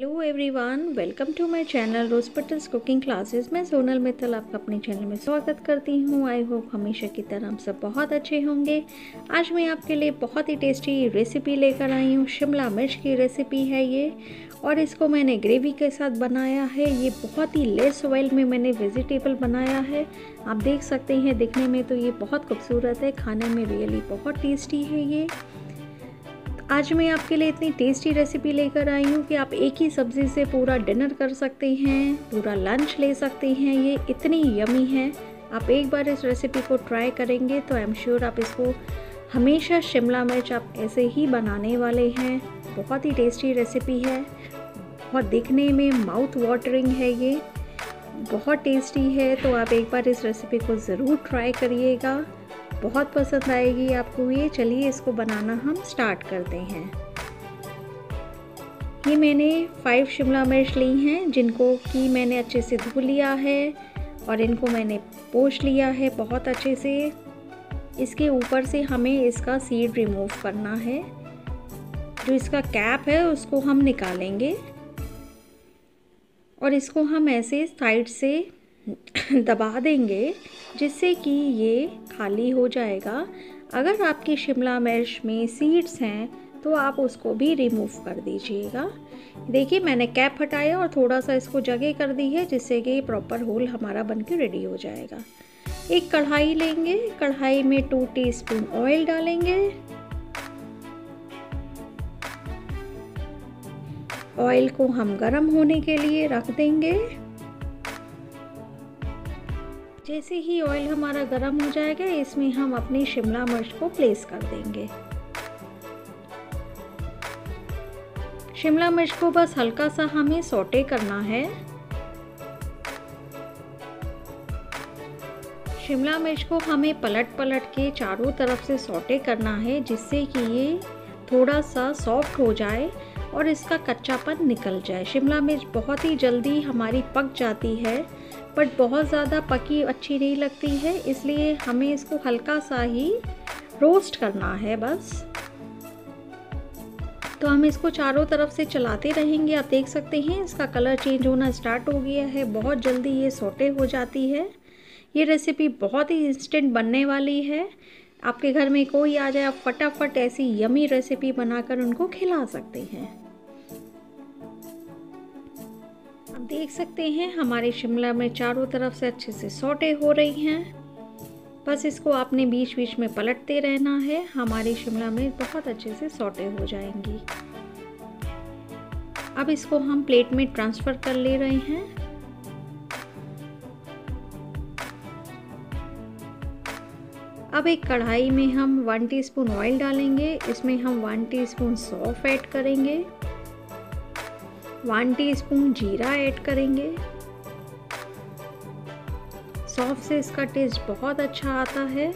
Hello everyone, welcome to my channel Rose Petals cooking classes. मैं सोनल मित्तल आपका अपने channel में स्वागत करती हूँ। आई होप हमेशा की तरह हम सब बहुत अच्छे होंगे। आज मैं आपके लिए बहुत ही टेस्टी रेसिपी लेकर आई हूँ। शिमला मिर्च की रेसिपी है ये, और इसको मैंने ग्रेवी के साथ बनाया है। ये बहुत ही लेस ऑयल में मैंने वेजिटेबल बनाया है। आप देख सकते हैं, दिखने में तो ये बहुत खूबसूरत है, खाने में रियली बहुत टेस्टी है ये। आज मैं आपके लिए इतनी टेस्टी रेसिपी लेकर आई हूँ कि आप एक ही सब्ज़ी से पूरा डिनर कर सकते हैं, पूरा लंच ले सकते हैं। ये इतनी यमी है, आप एक बार इस रेसिपी को ट्राई करेंगे तो आई एम श्योर आप इसको हमेशा शिमला मिर्च आप ऐसे ही बनाने वाले हैं। बहुत ही टेस्टी रेसिपी है, बहुत दिखने में माउथ वाटरिंग है, ये बहुत टेस्टी है। तो आप एक बार इस रेसिपी को ज़रूर ट्राई करिएगा, बहुत पसंद आएगी आपको ये। चलिए इसको बनाना हम स्टार्ट करते हैं। ये मैंने 5 शिमला मिर्च ली हैं, जिनको कि मैंने अच्छे से धो लिया है और इनको मैंने पोंछ लिया है बहुत अच्छे से। इसके ऊपर से हमें इसका सीड रिमूव करना है, जो इसका कैप है उसको हम निकालेंगे और इसको हम ऐसे साइड से दबा देंगे जिससे कि ये खाली हो जाएगा। अगर आपकी शिमला मिर्च में सीड्स हैं तो आप उसको भी रिमूव कर दीजिएगा। देखिए मैंने कैप हटाया और थोड़ा सा इसको जगह कर दी है जिससे कि प्रॉपर होल हमारा बनके रेडी हो जाएगा। एक कढ़ाई लेंगे, कढ़ाई में 2 टीस्पून ऑयल डालेंगे। ऑयल को हम गरम होने के लिए रख देंगे। जैसे ही ऑयल हमारा गर्म हो जाएगा, इसमें हम अपनी शिमला मिर्च को प्लेस कर देंगे। शिमला मिर्च को बस हल्का सा हमें सौटे करना है। शिमला मिर्च को हमें पलट पलट के चारों तरफ से सौटे करना है जिससे कि ये थोड़ा सा सॉफ्ट हो जाए और इसका कच्चापन निकल जाए। शिमला मिर्च बहुत ही जल्दी हमारी पक जाती है, बट बहुत ज़्यादा पकी अच्छी नहीं लगती है, इसलिए हमें इसको हल्का सा ही रोस्ट करना है बस। तो हम इसको चारों तरफ से चलाते रहेंगे। आप देख सकते हैं इसका कलर चेंज होना स्टार्ट हो गया है, बहुत जल्दी ये सौटे हो जाती है। ये रेसिपी बहुत ही इंस्टेंट बनने वाली है। आपके घर में कोई आ जाए, आप फटाफट ऐसी यमी रेसिपी बनाकर उनको खिला सकते हैं। आप देख सकते हैं हमारे शिमला में चारों तरफ से अच्छे से सौटे हो रही हैं। बस इसको आपने बीच बीच में पलटते रहना है, हमारी शिमला में बहुत अच्छे से सौटे हो जाएंगी। अब इसको हम प्लेट में ट्रांसफ़र कर ले रहे हैं। अब एक कढ़ाई में हम 1 टीस्पून ऑयल डालेंगे। इसमें हम 1 टीस्पून सौंफ ऐड करेंगे, 1 टीस्पून जीरा ऐड करेंगे। सौंफ से इसका टेस्ट बहुत अच्छा आता है।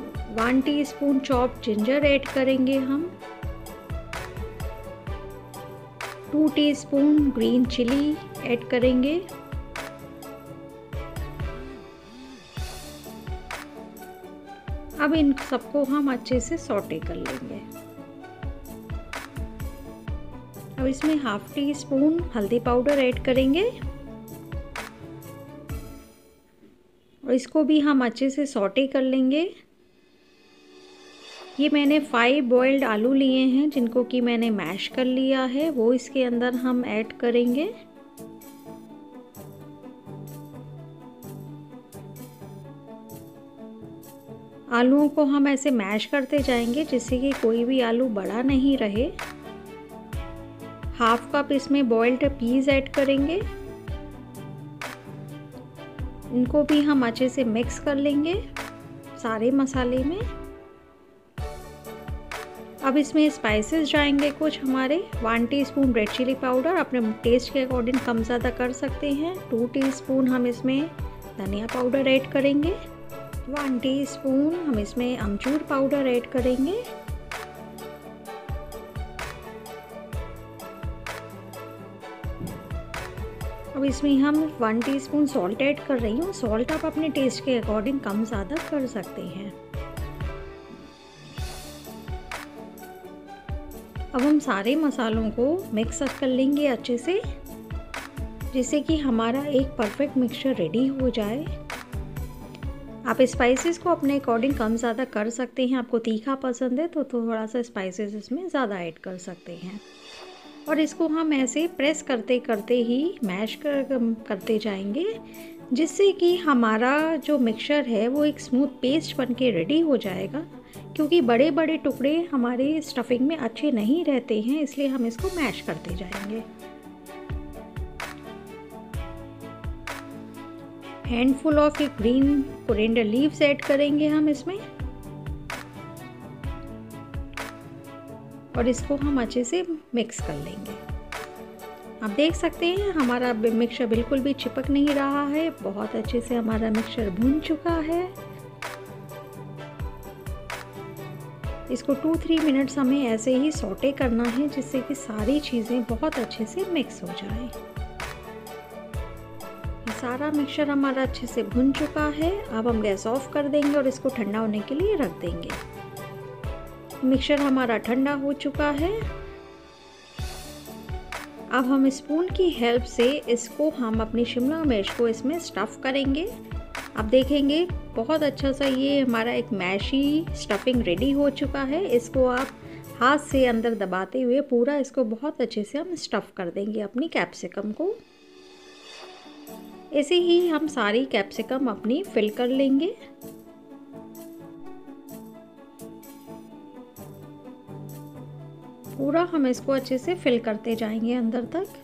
हम 1 टीस्पून चॉप जिंजर ऐड करेंगे, हम 2 टीस्पून ग्रीन चिली ऐड करेंगे। अब इन सबको हम अच्छे से सौटे कर लेंगे। अब इसमें 1/2 टीस्पून हल्दी पाउडर ऐड करेंगे और इसको भी हम अच्छे से सौटे कर लेंगे। ये मैंने 5 बॉइल्ड आलू लिए हैं, जिनको कि मैंने मैश कर लिया है, वो इसके अंदर हम ऐड करेंगे। आलूओं को हम ऐसे मैश करते जाएंगे जिससे कि कोई भी आलू बड़ा नहीं रहे। 1/2 कप इसमें बॉइल्ड पीस ऐड करेंगे, इनको भी हम अच्छे से मिक्स कर लेंगे सारे मसाले में। अब इसमें स्पाइसेस जाएंगे कुछ हमारे। 1 टीस्पून रेड चिली पाउडर, अपने टेस्ट के अकॉर्डिंग कम ज़्यादा कर सकते हैं। 2 टीस्पून हम इसमें धनिया पाउडर ऐड करेंगे, 1 टीस्पून हम इसमें अमचूर पाउडर ऐड करेंगे। अब इसमें हम 1 टीस्पून सॉल्ट ऐड कर रही हूँ। सॉल्ट आप अपने टेस्ट के अकॉर्डिंग कम ज़्यादा कर सकते हैं। अब हम सारे मसालों को मिक्स कर लेंगे अच्छे से, जिससे कि हमारा एक परफेक्ट मिक्सचर रेडी हो जाए। आप स्पाइसेस को अपने अकॉर्डिंग कम ज़्यादा कर सकते हैं। आपको तीखा पसंद है तो थोड़ा सा स्पाइसेस इसमें ज़्यादा ऐड कर सकते हैं। और इसको हम ऐसे प्रेस करते करते ही मैश करते जाएंगे, जिससे कि हमारा जो मिक्सचर है वो एक स्मूथ पेस्ट बन के रेडी हो जाएगा। क्योंकि बड़े बड़े टुकड़े हमारे स्टफिंग में अच्छे नहीं रहते हैं, इसलिए हम इसको मैश करते जाएंगे। हैंडफुल ऑफ एक ग्रीन कोरिएंडर लीव्स ऐड करेंगे हम इसमें, और इसको हम अच्छे से मिक्स कर लेंगे। आप देख सकते हैं हमारा मिक्सचर बिल्कुल भी चिपक नहीं रहा है, बहुत अच्छे से हमारा मिक्सचर भुन चुका है। इसको 2-3 मिनट्स हमें ऐसे ही सौटे करना है, जिससे कि सारी चीज़ें बहुत अच्छे से मिक्स हो जाए। सारा मिक्सचर हमारा अच्छे से भुन चुका है। अब हम गैस ऑफ कर देंगे और इसको ठंडा होने के लिए रख देंगे। मिक्सचर हमारा ठंडा हो चुका है। अब हम स्पून की हेल्प से इसको हम अपनी शिमला मिर्च को इसमें स्टफ़ करेंगे। आप देखेंगे बहुत अच्छा सा ये हमारा एक मैशी स्टफिंग रेडी हो चुका है। इसको आप हाथ से अंदर दबाते हुए पूरा इसको बहुत अच्छे से हम स्टफ़ कर देंगे अपनी कैप्सिकम को। ऐसे ही हम सारी कैप्सिकम अपनी फिल कर लेंगे। पूरा हम इसको अच्छे से फिल करते जाएंगे अंदर तक।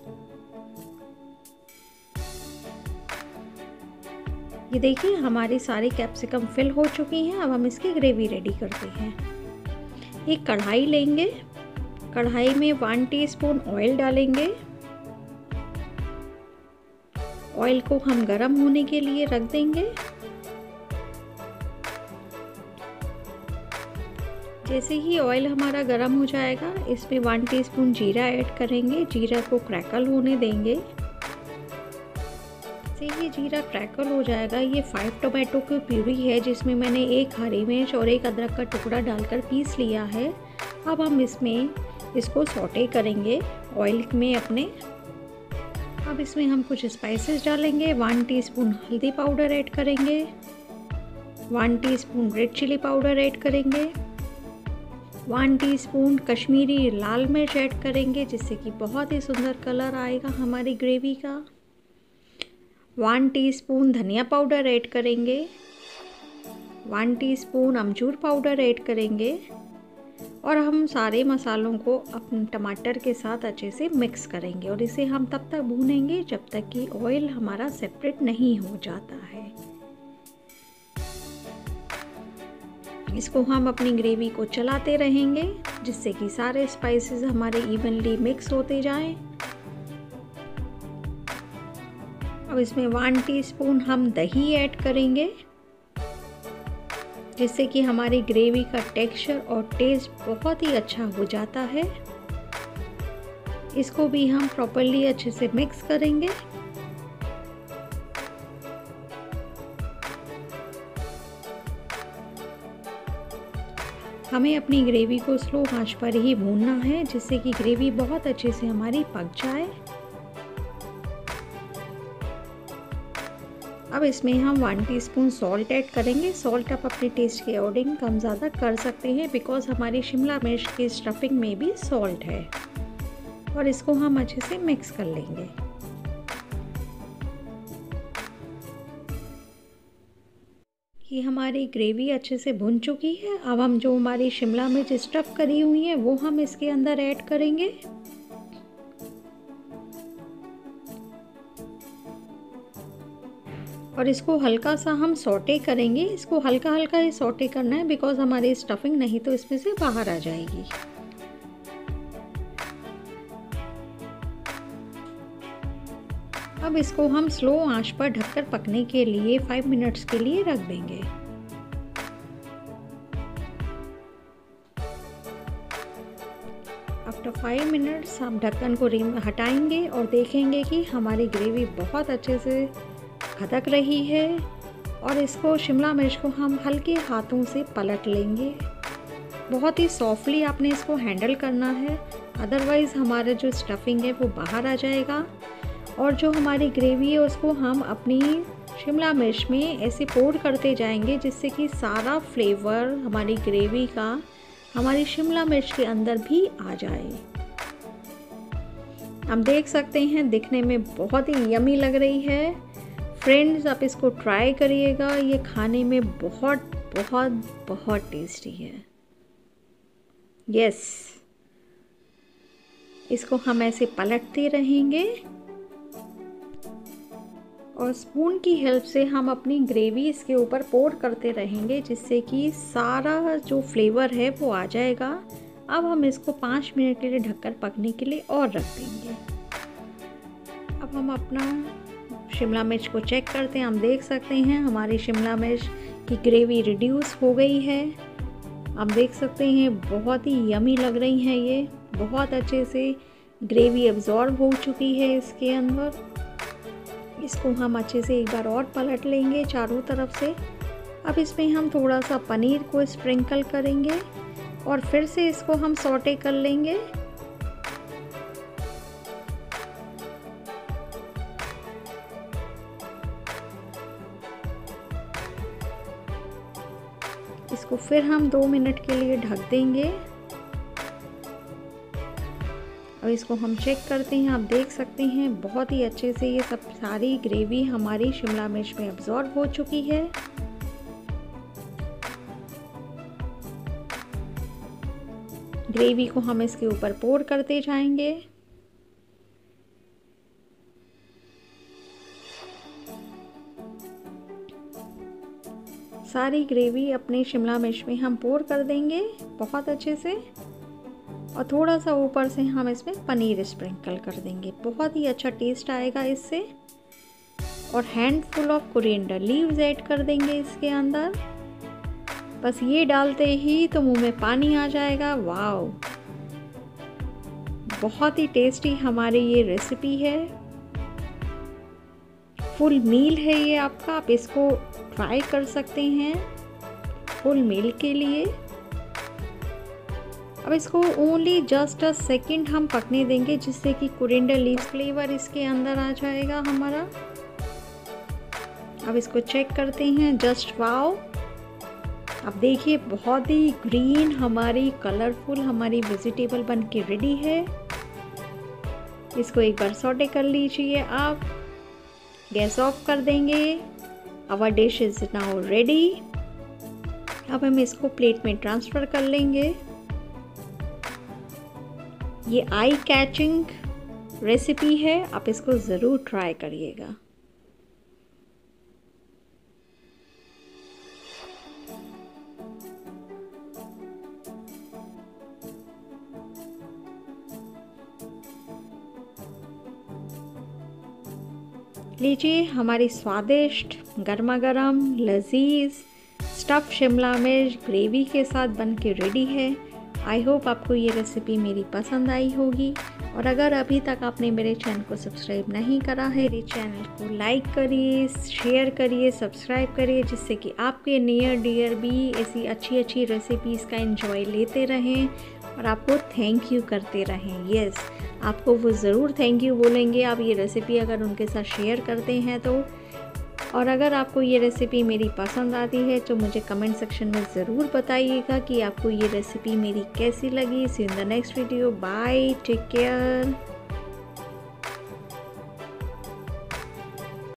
ये देखिए हमारी सारी कैप्सिकम फिल हो चुकी हैं। अब हम इसकी ग्रेवी रेडी करते हैं। एक कढ़ाई लेंगे, कढ़ाई में 1 टीस्पून ऑयल डालेंगे। ऑयल को हम गरम होने के लिए रख देंगे। जैसे ही ऑयल हमारा गरम हो जाएगा, इसमें 1 टीस्पून जीरा ऐड करेंगे। जीरा को क्रैकल होने देंगे। जैसे ही जीरा क्रैकल हो जाएगा, ये 5 टोमेटो की प्यूरी है, जिसमें मैंने 1 हरी मिर्च और 1 अदरक का टुकड़ा डालकर पीस लिया है। अब हम इसमें इसको सौटे करेंगे ऑयल में अपने। अब इसमें हम कुछ स्पाइसेस डालेंगे। 1 टीस्पून हल्दी पाउडर ऐड करेंगे, 1 teaspoon red chilli powder add करेंगे, 1 टीस्पून कश्मीरी लाल मिर्च ऐड करेंगे, जिससे कि बहुत ही सुंदर कलर आएगा हमारी ग्रेवी का। 1 टीस्पून धनिया पाउडर ऐड करेंगे, 1 टीस्पून अमचूर पाउडर ऐड करेंगे। और हम सारे मसालों को अपने टमाटर के साथ अच्छे से मिक्स करेंगे, और इसे हम तब तक भूनेंगे जब तक कि ऑयल हमारा सेपरेट नहीं हो जाता है। इसको हम अपनी ग्रेवी को चलाते रहेंगे, जिससे कि सारे स्पाइसेस हमारे इवनली मिक्स होते जाएं। अब इसमें 1 टीस्पून हम दही ऐड करेंगे, जिससे कि हमारी ग्रेवी का टेक्सचर और टेस्ट बहुत ही अच्छा हो जाता है। इसको भी हम प्रॉपर्ली अच्छे से मिक्स करेंगे। हमें अपनी ग्रेवी को स्लो आंच पर ही भूनना है, जिससे कि ग्रेवी बहुत अच्छे से हमारी पक जाए। अब इसमें हम 1 टीस्पून सॉल्ट ऐड करेंगे। सॉल्ट आप अपने टेस्ट के अकॉर्डिंग कम ज़्यादा कर सकते हैं, बिकॉज़ हमारी शिमला मिर्च की स्टफिंग में भी सॉल्ट है। और इसको हम अच्छे से मिक्स कर लेंगे। ये हमारी ग्रेवी अच्छे से भुन चुकी है। अब हम जो हमारी शिमला मिर्च स्टफ़ करी हुई है वो हम इसके अंदर ऐड करेंगे। और इसको हल्का सा हम सौटे करेंगे। इसको हल्का हल्का ही सौटे करना है, बिकॉज़ हमारी स्टफिंग नहीं तो इसमें से बाहर आ जाएगी। अब इसको हम स्लो आंच पर ढककर पकने के लिए 5 मिनट्स के लिए रख देंगे। आफ्टर 5 मिनट्स हम ढक्कन को हटाएंगे और देखेंगे कि हमारी ग्रेवी बहुत अच्छे से खदक रही है। और इसको शिमला मिर्च को हम हल्के हाथों से पलट लेंगे, बहुत ही सॉफ्टली आपने इसको हैंडल करना है, अदरवाइज़ हमारा जो स्टफिंग है वो बाहर आ जाएगा। और जो हमारी ग्रेवी है उसको हम अपनी शिमला मिर्च में ऐसे पोर करते जाएंगे, जिससे कि सारा फ्लेवर हमारी ग्रेवी का हमारी शिमला मिर्च के अंदर भी आ जाए। आप देख सकते हैं दिखने में बहुत ही यमी लग रही है। फ्रेंड्स, आप इसको ट्राई करिएगा, ये खाने में बहुत बहुत बहुत टेस्टी है। यस, इसको हम ऐसे पलटते रहेंगे और स्पून की हेल्प से हम अपनी ग्रेवी इसके ऊपर पोर करते रहेंगे, जिससे कि सारा जो फ्लेवर है वो आ जाएगा। अब हम इसको 5 मिनट के लिए ढककर पकने के लिए और रख देंगे। अब हम अपना शिमला मिर्च को चेक करते हैं। हम देख सकते हैं हमारी शिमला मिर्च की ग्रेवी रिड्यूस हो गई है। आप देख सकते हैं बहुत ही यमी लग रही है, ये बहुत अच्छे से ग्रेवी एब्जॉर्ब हो चुकी है इसके अंदर। इसको हम अच्छे से एक बार और पलट लेंगे चारों तरफ से। अब इसमें हम थोड़ा सा पनीर को स्प्रिंकल करेंगे और फिर से इसको हम सॉटे कर लेंगे। इसको फिर हम 2 मिनट के लिए ढक देंगे। अब इसको हम चेक करते हैं। आप देख सकते हैं बहुत ही अच्छे से ये सब सारी ग्रेवी हमारी शिमला मिर्च में एब्जॉर्ब हो चुकी है। ग्रेवी को हम इसके ऊपर पोर करते जाएंगे। सारी ग्रेवी अपने शिमला मिर्च में हम पोर कर देंगे बहुत अच्छे से, और थोड़ा सा ऊपर से हम इसमें पनीर स्प्रिंकल कर देंगे। बहुत ही अच्छा टेस्ट आएगा इससे। और handful of coriander leaves add कर देंगे इसके अंदर। बस ये डालते ही तो मुंह में पानी आ जाएगा। वाओ, बहुत ही टेस्टी हमारी ये रेसिपी है। फुल मील है ये आपका, आप इसको ट्राई कर सकते हैं फुल मील के लिए। अब इसको ओनली जस्ट अ सेकेंड हम पकने देंगे, जिससे कि कोरिएंडर लीव्स फ्लेवर इसके अंदर आ जाएगा हमारा। अब इसको चेक करते हैं। जस्ट वाओ, अब देखिए बहुत ही ग्रीन हमारी कलरफुल हमारी वेजिटेबल बन के रेडी है। इसको एक बार सॉटे कर लीजिए आप। गैस ऑफ कर देंगे। Our dish is now ready. अब हम इसको प्लेट में ट्रांसफ़र कर लेंगे। ये आई कैचिंग रेसिपी है, आप इसको ज़रूर ट्राई करिएगा। लीजिए हमारी स्वादिष्ट गर्मा गर्म लजीज स्टफ शिमला मिर्च ग्रेवी के साथ बन के रेडी है। आई होप आपको ये रेसिपी मेरी पसंद आई होगी। और अगर अभी तक आपने मेरे चैनल को सब्सक्राइब नहीं करा है, मेरे चैनल को लाइक करिए, शेयर करिए, सब्सक्राइब करिए, जिससे कि आपके नियर डियर भी ऐसी अच्छी अच्छी रेसिपीज़ का एंजॉय लेते रहें और आपको थैंक यू करते रहें। यस, आपको वो ज़रूर थैंक यू बोलेंगे आप ये रेसिपी अगर उनके साथ शेयर करते हैं तो। और अगर आपको ये रेसिपी मेरी पसंद आती है तो मुझे कमेंट सेक्शन में ज़रूर बताइएगा कि आपको ये रेसिपी मेरी कैसी लगी। See you in the next video. Bye, take care.